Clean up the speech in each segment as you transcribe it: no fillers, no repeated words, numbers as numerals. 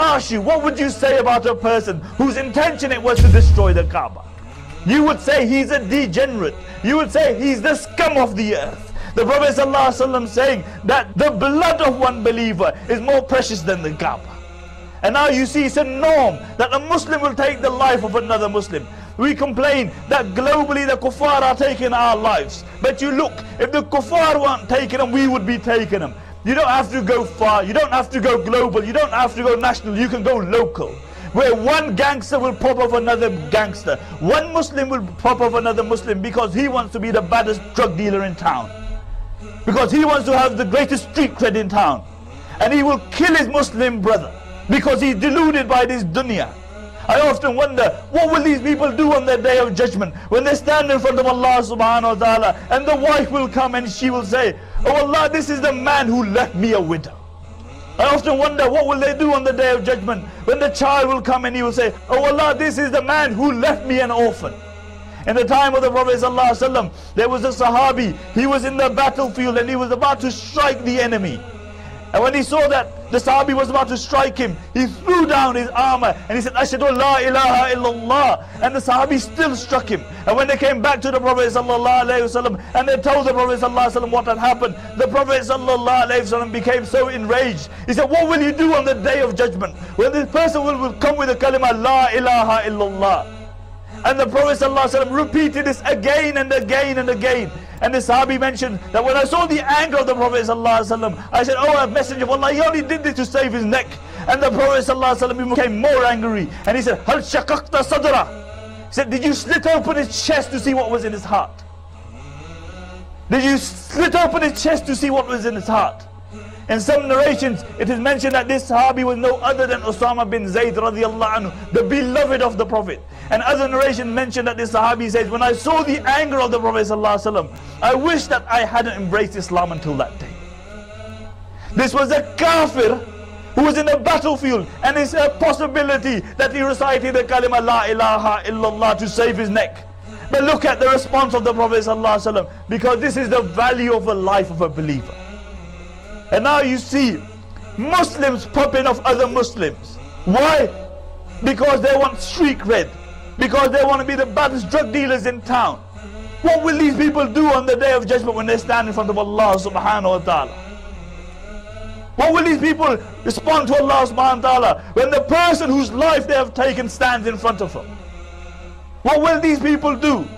asked you, what would you say about a person whose intention it was to destroy the Kaaba? You would say he's a degenerate. You would say he's the scum of the earth. The Prophet ﷺ saying that the blood of one believer is more precious than the Kaaba. And now you see it's a norm that a Muslim will take the life of another Muslim. We complain that globally the kuffar are taking our lives. But you look, if the kuffar weren't taking them, we would be taking them. You don't have to go far, you don't have to go global, you don't have to go national, you can go local. Where one gangster will pop off another gangster. One Muslim will pop off another Muslim because he wants to be the baddest drug dealer in town. Because he wants to have the greatest street cred in town. And he will kill his Muslim brother because he's deluded by this dunya. I often wonder, what will these people do on their day of judgment when they stand in front of Allah subhanahu wa ta'ala, and the wife will come and she will say, oh Allah, this is the man who left me a widow. I often wonder, what will they do on the day of judgment when the child will come and he will say, oh Allah, this is the man who left me an orphan. In the time of the Prophet ﷺ, there was a Sahabi, he was in the battlefield and he was about to strike the enemy. And when he saw that the Sahabi was about to strike him, he threw down his armor and he said, "Ashhadu la ilaha illallah." And the Sahabi still struck him. And when they came back to the Prophet ﷺ and they told the Prophet ﷺ what had happened, the Prophet ﷺ became so enraged. He said, what will you do on the day of judgment when this person will come with the kalima, la ilaha illallah? And the Prophet ﷺ repeated this again and again and again. And the Sahabi mentioned that when I saw the anger of the Prophet ﷺ, I said, oh, Messenger of Allah, he only did this to save his neck. And the Prophet ﷺ became more angry. And he said, Hal shakakta sadra. He said, did you slit open his chest to see what was in his heart? Did you slit open his chest to see what was in his heart? In some narrations, it is mentioned that this Sahabi was no other than Usama bin Zayd radiallahu anhu, the beloved of the Prophet. And other narration mentioned that this Sahabi says, when I saw the anger of the Prophet ﷺ, I wish that I hadn't embraced Islam until that day. This was a kafir who was in a battlefield, and it's a possibility that he recited the kalima la ilaha illallah to save his neck. But look at the response of the Prophet ﷺ, because this is the value of a life of a believer. And now you see Muslims popping off other Muslims. Why? Because they want street cred. Because they want to be the baddest drug dealers in town. What will these people do on the day of judgment when they stand in front of Allah subhanahu wa ta'ala? What will these people respond to Allah subhanahu wa ta'ala when the person whose life they have taken stands in front of them? What will these people do?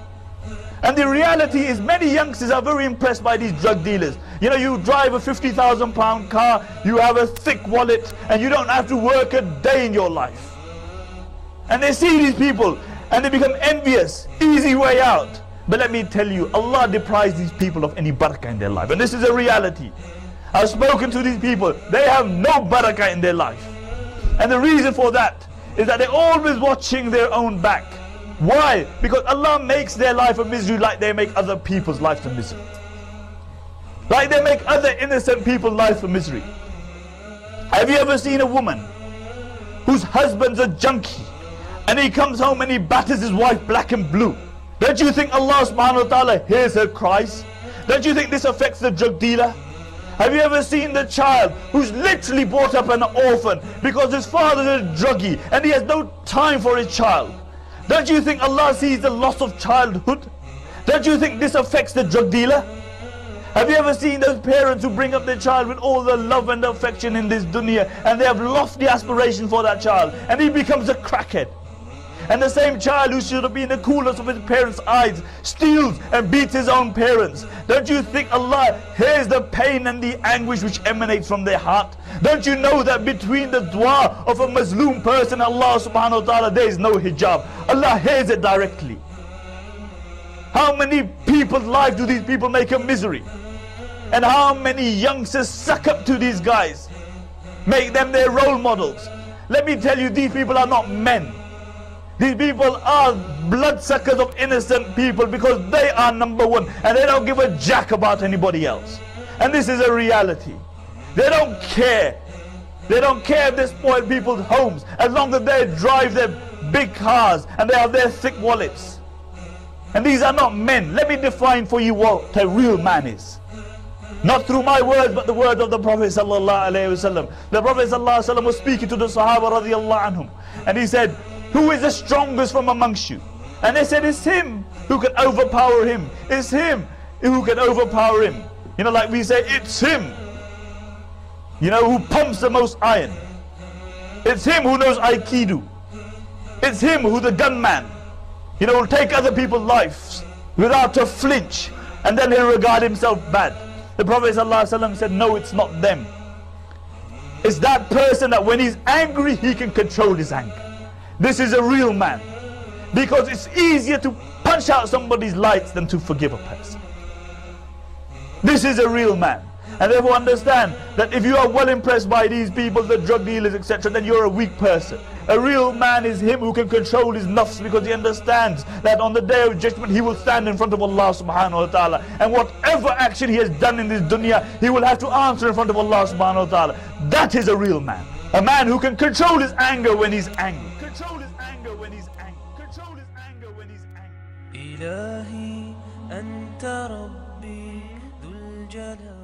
And the reality is many youngsters are very impressed by these drug dealers. You know, you drive a 50,000 pound car, you have a thick wallet, and you don't have to work a day in your life. And they see these people and they become envious, easy way out. But let me tell you, Allah deprives these people of any barakah in their life. And this is a reality. I've spoken to these people, they have no barakah in their life. And the reason for that is that they're always watching their own back. Why? Because Allah makes their life a misery like they make other people's lives a misery. Like they make other innocent people's lives a misery. Have you ever seen a woman whose husband's a junkie and he comes home and he batters his wife black and blue? Don't you think Allah subhanahu wa ta'ala hears her cries? Don't you think this affects the drug dealer? Have you ever seen the child who's literally brought up an orphan because his father's a druggie and he has no time for his child? Don't you think Allah sees the loss of childhood? Don't you think this affects the drug dealer? Have you ever seen those parents who bring up their child with all the love and affection in this dunya, and they have lofty aspirations for that child, and he becomes a crackhead? And the same child who should have been the coolest of his parents' eyes steals and beats his own parents. Don't you think Allah hears the pain and the anguish which emanates from their heart? Don't you know that between the dua of a Muslim person and Allah subhanahu wa ta'ala there is no hijab? Allah hears it directly. How many people's lives do these people make a misery? And how many youngsters suck up to these guys? Make them their role models. Let me tell you, these people are not men. These people are bloodsuckers of innocent people because they are number one and they don't give a jack about anybody else. And this is a reality. They don't care. They don't care if they spoil people's homes as long as they drive their big cars and they have their thick wallets. And these are not men. Let me define for you what a real man is. Not through my word, but the word of the Prophet ﷺ. The Prophet ﷺ was speaking to the Sahaba radiallahu anhum, and he said, who is the strongest from amongst you? And they said, it's him who can overpower him. It's him who can overpower him. You know, like we say, it's him, you know, who pumps the most iron. It's him who knows Aikido. It's him who the gunman, you know, will take other people's lives without a flinch, and then he'll regard himself bad. The Prophet ﷺ said, no, it's not them. It's that person that when he's angry, he can control his anger. This is a real man. Because it's easier to punch out somebody's lights than to forgive a person. This is a real man. And therefore understand that if you are well impressed by these people, the drug dealers, etc., then you're a weak person. A real man is him who can control his nafs, because he understands that on the day of judgment he will stand in front of Allah subhanahu wa ta'ala, and whatever action he has done in this dunya, he will have to answer in front of Allah subhanahu wa ta'ala. That is a real man. A man who can control his anger when he's angry. Control his anger when he's angry. Control his anger when he's angry. Ilahi anta rabbi dhul jalal.